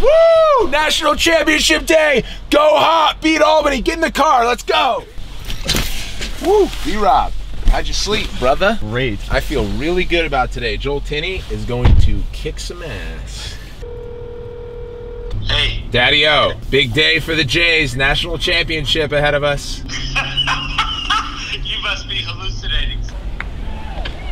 Woo! National Championship Day. Go Hop. Beat Albany. Get in the car. Let's go. Woo! B-Rob, how'd you sleep, brother? Great. I feel really good about today. Joel Tinney is going to kick some ass. Hey. Daddy-o. Big day for the Jays. National Championship ahead of us. You must be hallucinating.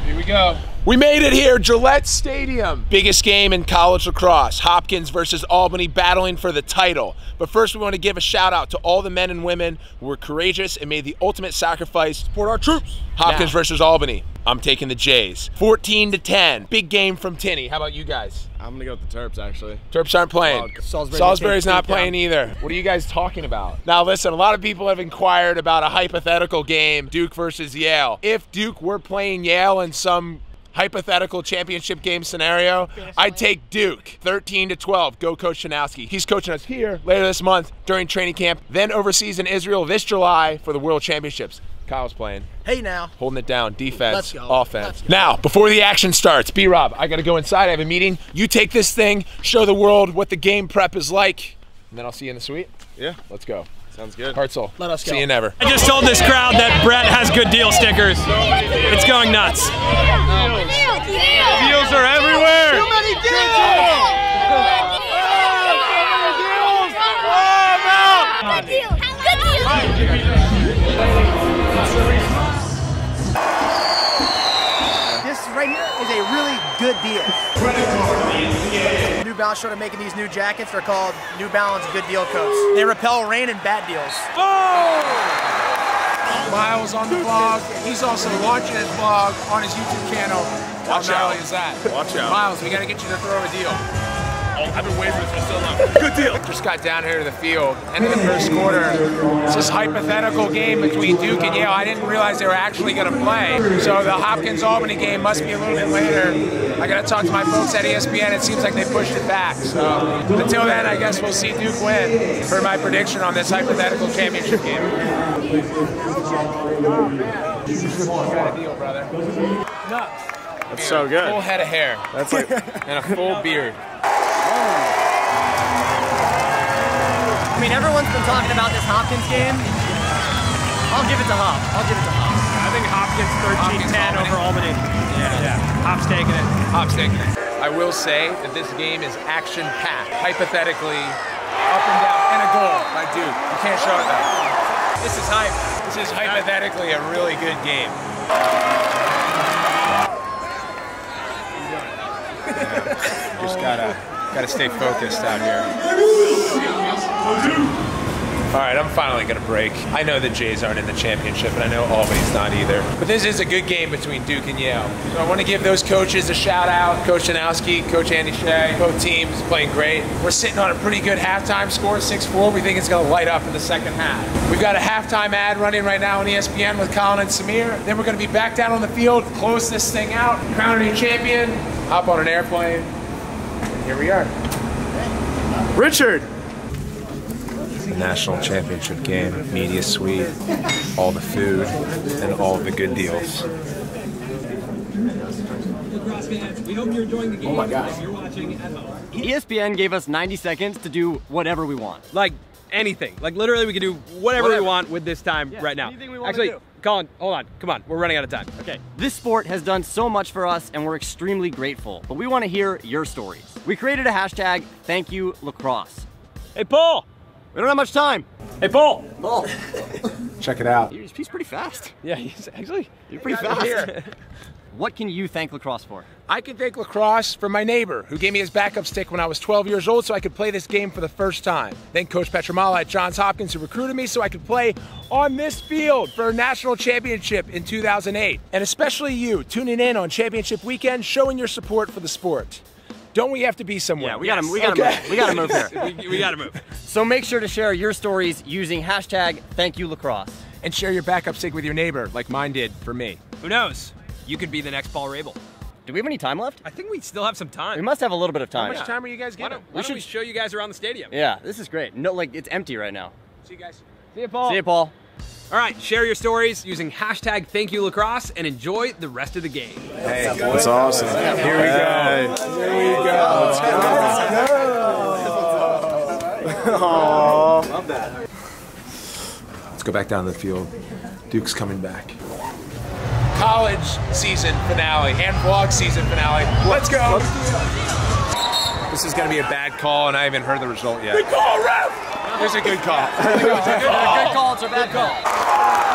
Here we go. We made it here, Gillette Stadium. Biggest game in college lacrosse, Hopkins versus Albany, battling for the title. But first we want to give a shout out to all the men and women who were courageous and made the ultimate sacrifice to support our troops. Hopkins versus Albany, I'm taking the Jays. 14-10, big game from Tinney. How about you guys? I'm gonna go with the Terps, actually. Terps aren't playing. Salisbury's not playing either. What are you guys talking about? Now listen, a lot of people have inquired about a hypothetical game, Duke versus Yale. If Duke were playing Yale in some hypothetical championship game scenario, I'd take Duke, 13-12. Go Coach Janowski. He's coaching us here later this month during training camp, then overseas in Israel this July for the World Championships. Kyle's playing. Hey now. Holding it down, defense, offense. Now, before the action starts, B-Rob, I gotta go inside, I have a meeting. You take this thing, show the world what the game prep is like, and then I'll see you in the suite. Yeah. Let's go. Sounds good. Hartzell, let us go. See you never. I just told this crowd that Brett has good deal stickers. It's going nuts. Deals are everywhere. Too many deals. Good deal. Good deal. This right here is a really good deal. New Balance started making these new jackets. They're called New Balance Good Deal Coats. They repel rain and bad deals. Oh! Miles on the vlog. He's also launching his vlog on his YouTube channel. Watch out. How gnarly is that? Watch out. Miles, we gotta get you to throw a deal. Oh, I've been waiting for this for so long. Good deal. Just got down here to the field, end of the first quarter. It's this hypothetical game between Duke and Yale. I didn't realize they were actually going to play. So the Hopkins-Albany game must be a little bit later. I got to talk to my folks at ESPN. It seems like they pushed it back. So until then, I guess we'll see Duke win for my prediction on this hypothetical championship game. Oh, man. You got a deal, brother. Nuts. That's so good. Full head of hair. That's like, and a full beard. I mean, everyone's been talking about this Hopkins game. I'll give it to Hop. I think Hopkins 13-10 over Albany. Yeah. Hop's taking it. I will say that this game is action-packed. Hypothetically, up and down, and a goal by Duke. You can't show it that. This is hype. This is hypothetically a really good game. Just gotta stay focused out here. All right, I'm finally gonna break. I know the Jays aren't in the championship, and I know Albany's not either. But this is a good game between Duke and Yale. So I want to give those coaches a shout out. Coach Janowski, Coach Andy Shea, both teams playing great. We're sitting on a pretty good halftime score, 6-4. We think it's gonna light up in the second half. We've got a halftime ad running right now on ESPN with Colin and Samir. Then we're gonna be back down on the field, close this thing out, crown a new champion, hop on an airplane. Here we are. Richard! National Championship game, media suite, all the food, and all the good deals. Oh my God. ESPN gave us 90 seconds to do whatever we want. Like anything. Like literally we can do whatever we want with this time right now. Anything we want to do. Colin, hold on, come on, we're running out of time. Okay. This sport has done so much for us and we're extremely grateful, but we want to hear your stories. We created a hashtag, #ThankYouLacrosse. Hey, Paul! We don't have much time. Hey, Paul! Paul! Check it out. He's pretty fast. Yeah, he's actually, you're pretty fast. What can you thank lacrosse for? I can thank lacrosse for my neighbor who gave me his backup stick when I was 12 years old so I could play this game for the first time. Thank Coach Petromala at Johns Hopkins who recruited me so I could play on this field for a national championship in 2008. And especially you, tuning in on championship weekend, showing your support for the sport. Don't we have to be somewhere? Yeah, we gotta move here. we gotta move. So make sure to share your stories using #ThankYouLacrosse. And share your backup stick with your neighbor like mine did for me. Who knows? You could be the next Paul Rabil. Do we have any time left? I think we still have some time. We must have a little bit of time. How much time are you guys getting? Why don't we show you guys around the stadium. Yeah, this is great. No, like, it's empty right now. See you guys. See you, Paul. See you, Paul. All right, share your stories using #ThankYouLacrosse and enjoy the rest of the game. Hey, that's awesome. Here we go. Let's go. Aww. Love that. Let's go back down to the field. Duke's coming back. College season finale and vlog season finale. Let's go. This is going to be a bad call, and I haven't heard the result yet. Good call, ref! It's a good call. It's a good call. It's a bad call.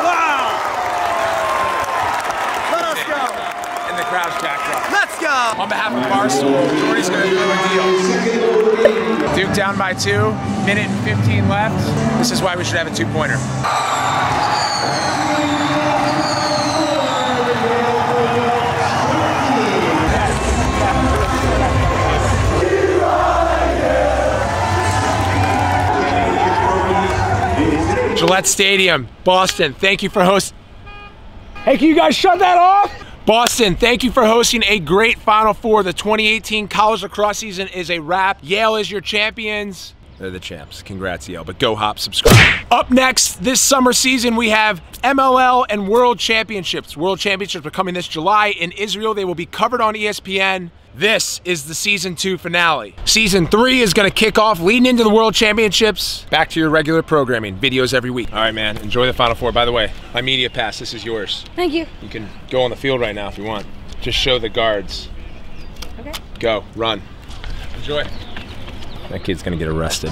Wow! Let us go. And the crowd's back up. Let's go. On behalf of Marcel, Jordy's going to do a deal. Duke down by 2, minute and 15 left. This is why we should have a 2-pointer. Gillette Stadium, Boston, thank you for hosting. Hey, can you guys shut that off? Boston, thank you for hosting a great Final Four. The 2018 college lacrosse season is a wrap. Yale is your champions. They're the champs. Congrats, Yale, but go Hop, subscribe. Up next, this summer season, we have MLL and World Championships. World Championships are coming this July in Israel. They will be covered on ESPN. This is the season 2 finale. Season 3 is gonna kick off leading into the World Championships. Back to your regular programming, videos every week. All right, man, enjoy the Final Four. By the way, my media pass, this is yours. Thank you. You can go on the field right now if you want. Just show the guards. Okay. Go, run. Enjoy. That kid's gonna get arrested.